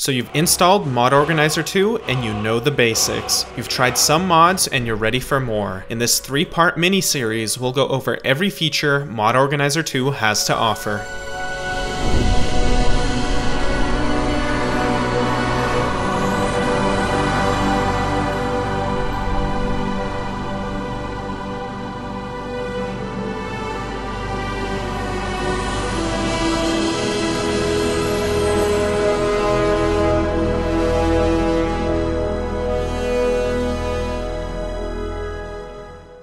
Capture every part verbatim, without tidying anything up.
So you've installed Mod Organizer two and you know the basics. You've tried some mods and you're ready for more. In this three-part mini-series, we'll go over every feature Mod Organizer two has to offer.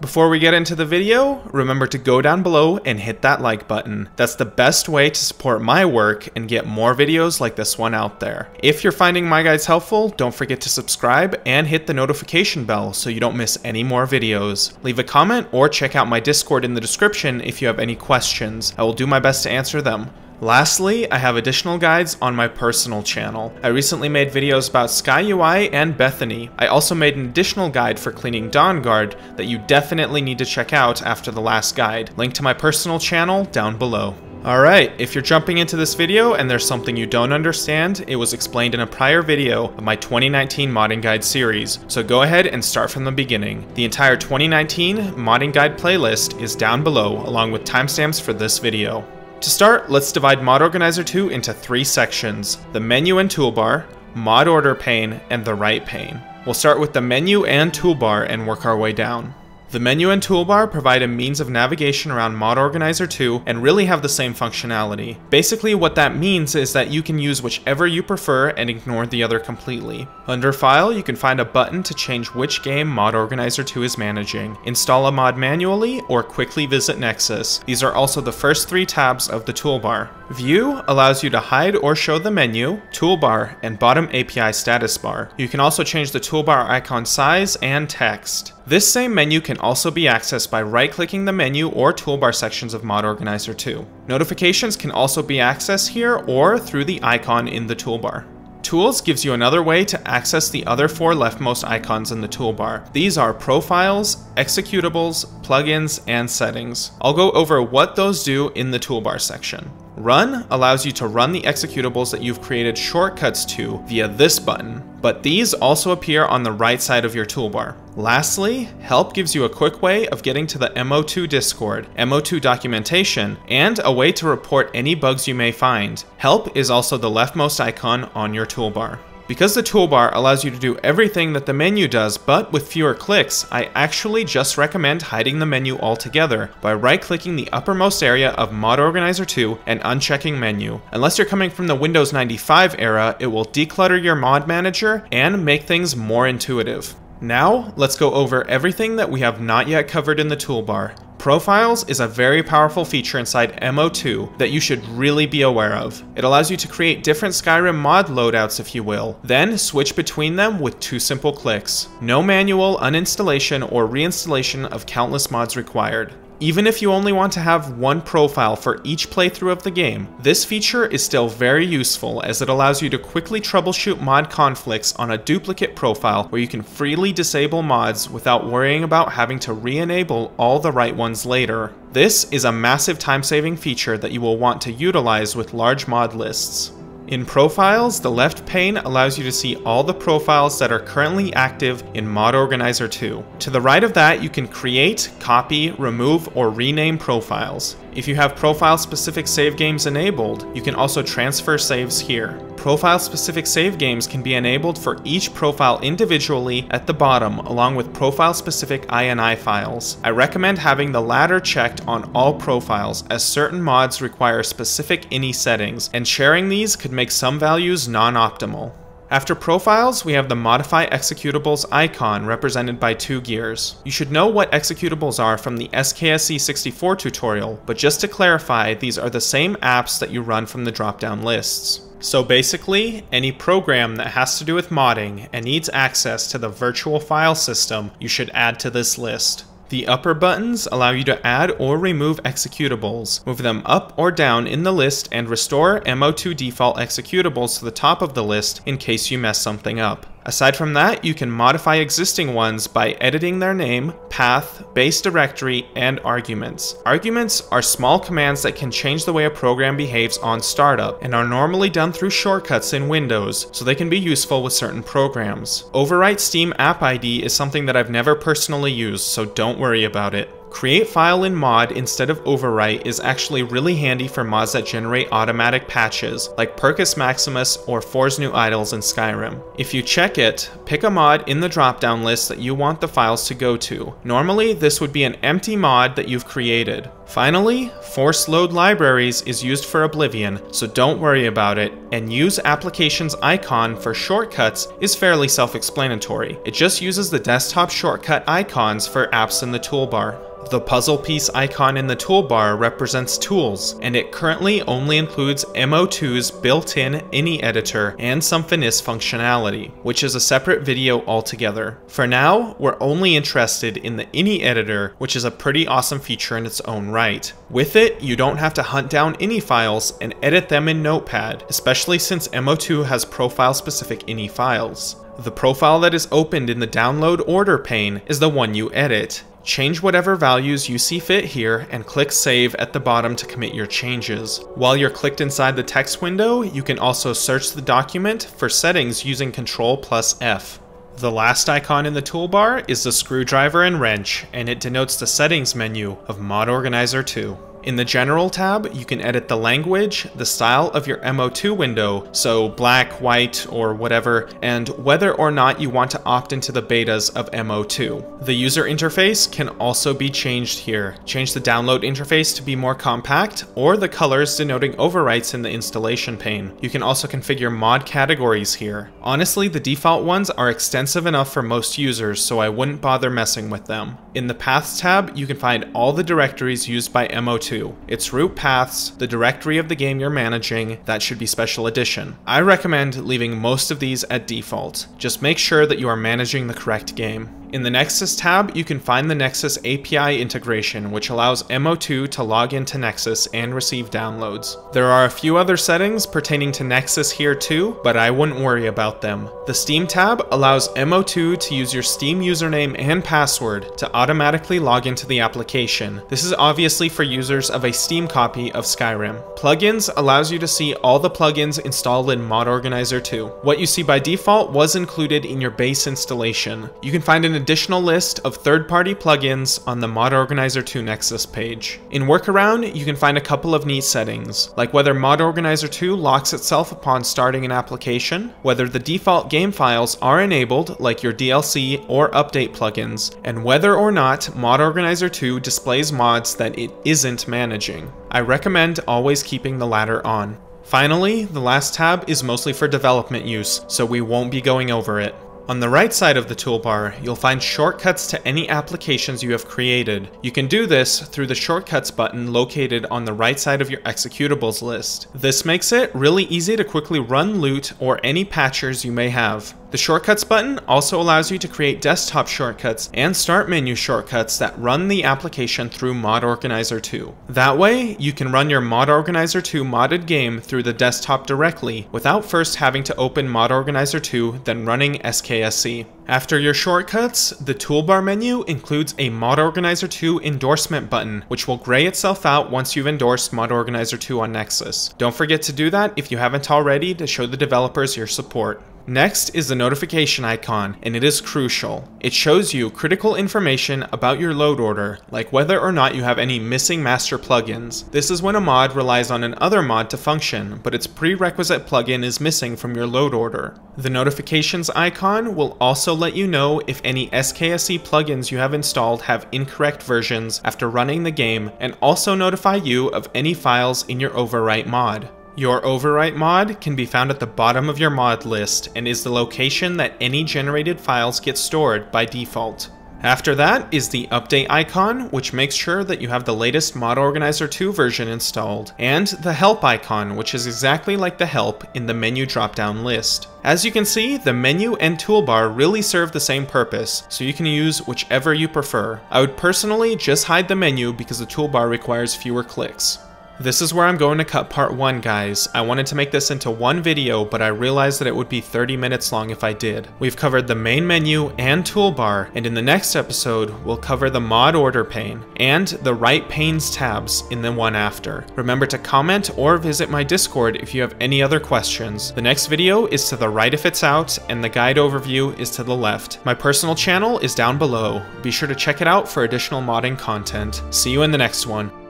Before we get into the video, remember to go down below and hit that like button. That's the best way to support my work and get more videos like this one out there. If you're finding my guides helpful, don't forget to subscribe and hit the notification bell so you don't miss any more videos. Leave a comment or check out my Discord in the description if you have any questions. I will do my best to answer them. Lastly, I have additional guides on my personal channel. I recently made videos about SkyUI and BethINI. I also made an additional guide for cleaning Dawnguard that you definitely need to check out after the last guide. Link to my personal channel down below. Alright, if you're jumping into this video and there's something you don't understand, it was explained in a prior video of my twenty nineteen modding guide series, so go ahead and start from the beginning. The entire twenty nineteen modding guide playlist is down below, along with timestamps for this video. To start, let's divide Mod Organizer two into three sections: the menu and toolbar, mod order pane, and the right pane. We'll start with the menu and toolbar and work our way down. The menu and toolbar provide a means of navigation around Mod Organizer two and really have the same functionality. Basically what that means is that you can use whichever you prefer and ignore the other completely. Under File, you can find a button to change which game Mod Organizer two is managing, install a mod manually, or quickly visit Nexus. These are also the first three tabs of the toolbar. View allows you to hide or show the menu, toolbar, and bottom A P I status bar. You can also change the toolbar icon size and text. This same menu can also be accessed by right-clicking the menu or toolbar sections of Mod Organizer two. Notifications can also be accessed here or through the icon in the toolbar. Tools gives you another way to access the other four leftmost icons in the toolbar. These are Profiles, Executables, Plugins, and Settings. I'll go over what those do in the toolbar section. Run allows you to run the executables that you've created shortcuts to via this button, but these also appear on the right side of your toolbar. Lastly, Help gives you a quick way of getting to the M O two Discord, M O two documentation, and a way to report any bugs you may find. Help is also the leftmost icon on your toolbar. Because the toolbar allows you to do everything that the menu does, but with fewer clicks, I actually just recommend hiding the menu altogether by right-clicking the uppermost area of Mod Organizer two and unchecking menu. Unless you're coming from the Windows ninety-five era, it will declutter your mod manager and make things more intuitive. Now, let's go over everything that we have not yet covered in the toolbar. Profiles is a very powerful feature inside M O two that you should really be aware of. It allows you to create different Skyrim mod loadouts, if you will, then switch between them with two simple clicks. No manual uninstallation or reinstallation of countless mods required. Even if you only want to have one profile for each playthrough of the game, this feature is still very useful as it allows you to quickly troubleshoot mod conflicts on a duplicate profile where you can freely disable mods without worrying about having to re-enable all the right ones later. This is a massive time-saving feature that you will want to utilize with large mod lists. In Profiles, the left pane allows you to see all the profiles that are currently active in Mod Organizer two. To the right of that, you can create, copy, remove, or rename profiles. If you have profile-specific save games enabled, you can also transfer saves here. Profile-specific save games can be enabled for each profile individually at the bottom, along with profile-specific I N I files. I recommend having the latter checked on all profiles, as certain mods require specific I N I settings, and sharing these could make some values non-optimal. After Profiles, we have the Modify Executables icon represented by two gears. You should know what executables are from the S K S E sixty-four tutorial, but just to clarify, these are the same apps that you run from the drop-down lists. So basically, any program that has to do with modding and needs access to the virtual file system, you should add to this list. The upper buttons allow you to add or remove executables, move them up or down in the list, and restore M O two default executables to the top of the list in case you mess something up. Aside from that, you can modify existing ones by editing their name, path, base directory, and arguments. Arguments are small commands that can change the way a program behaves on startup, and are normally done through shortcuts in Windows, so they can be useful with certain programs. Overwrite Steam app I D is something that I've never personally used, so don't worry about it. Create file in mod instead of overwrite is actually really handy for mods that generate automatic patches, like Perkus Maximus or Forge New Idols in Skyrim. If you check it, pick a mod in the drop-down list that you want the files to go to. Normally, this would be an empty mod that you've created. Finally, force load libraries is used for Oblivion, so don't worry about it, and use applications icon for shortcuts is fairly self-explanatory. It just uses the desktop shortcut icons for apps in the toolbar. The puzzle piece icon in the toolbar represents tools, and it currently only includes M O two's built-in I N I editor and some Finis functionality, which is a separate video altogether. For now, we're only interested in the I N I editor, which is a pretty awesome feature in its own right. With it, you don't have to hunt down I N I files and edit them in Notepad, especially since M O two has profile-specific I N I files. The profile that is opened in the download order pane is the one you edit. Change whatever values you see fit here and click save at the bottom to commit your changes. While you're clicked inside the text window, you can also search the document for settings using control plus F. The last icon in the toolbar is the screwdriver and wrench, and it denotes the settings menu of Mod Organizer two. In the General tab, you can edit the language, the style of your M O two window, so black, white, or whatever, and whether or not you want to opt into the betas of M O two. The user interface can also be changed here. Change the download interface to be more compact, or the colors denoting overwrites in the installation pane. You can also configure mod categories here. Honestly, the default ones are extensive enough for most users, so I wouldn't bother messing with them. In the Paths tab, you can find all the directories used by M O two, its root paths, the directory of the game you're managing, that should be Special Edition. I recommend leaving most of these at default. Just make sure that you are managing the correct game. In the Nexus tab, you can find the Nexus A P I integration, which allows M O two to log into Nexus and receive downloads. There are a few other settings pertaining to Nexus here too, but I wouldn't worry about them. The Steam tab allows M O two to use your Steam username and password to automatically log into the application. This is obviously for users of a Steam copy of Skyrim. Plugins allows you to see all the plugins installed in Mod Organizer two. What you see by default was included in your base installation. You can find an additional list of third-party plugins on the Mod Organizer two Nexus page. In Workaround, you can find a couple of neat settings, like whether Mod Organizer two locks itself upon starting an application, whether the default game files are enabled, like your D L C or update plugins, and whether or not Mod Organizer two displays mods that it isn't managing. I recommend always keeping the latter on. Finally, the last tab is mostly for development use, so we won't be going over it. On the right side of the toolbar, you'll find shortcuts to any applications you have created. You can do this through the shortcuts button located on the right side of your executables list. This makes it really easy to quickly run loot or any patchers you may have. The shortcuts button also allows you to create desktop shortcuts and start menu shortcuts that run the application through Mod Organizer two. That way, you can run your Mod Organizer two modded game through the desktop directly without first having to open Mod Organizer two, then running S K S E. After your shortcuts, the toolbar menu includes a Mod Organizer two endorsement button, which will gray itself out once you've endorsed Mod Organizer two on Nexus. Don't forget to do that if you haven't already to show the developers your support. Next is the notification icon, and it is crucial. It shows you critical information about your load order, like whether or not you have any missing master plugins. This is when a mod relies on another mod to function, but its prerequisite plugin is missing from your load order. The notifications icon will also let you know if any S K S E plugins you have installed have incorrect versions after running the game, and also notify you of any files in your overwrite mod. Your overwrite mod can be found at the bottom of your mod list and is the location that any generated files get stored by default. After that is the update icon, which makes sure that you have the latest Mod Organizer two version installed, and the help icon, which is exactly like the help in the menu drop-down list. As you can see, the menu and toolbar really serve the same purpose, so you can use whichever you prefer. I would personally just hide the menu because the toolbar requires fewer clicks. This is where I'm going to cut part one, guys. I wanted to make this into one video, but I realized that it would be thirty minutes long if I did. We've covered the main menu and toolbar, and in the next episode, we'll cover the mod order pane and the right panes tabs in the one after. Remember to comment or visit my Discord if you have any other questions. The next video is to the right if it's out, and the guide overview is to the left. My personal channel is down below. Be sure to check it out for additional modding content. See you in the next one.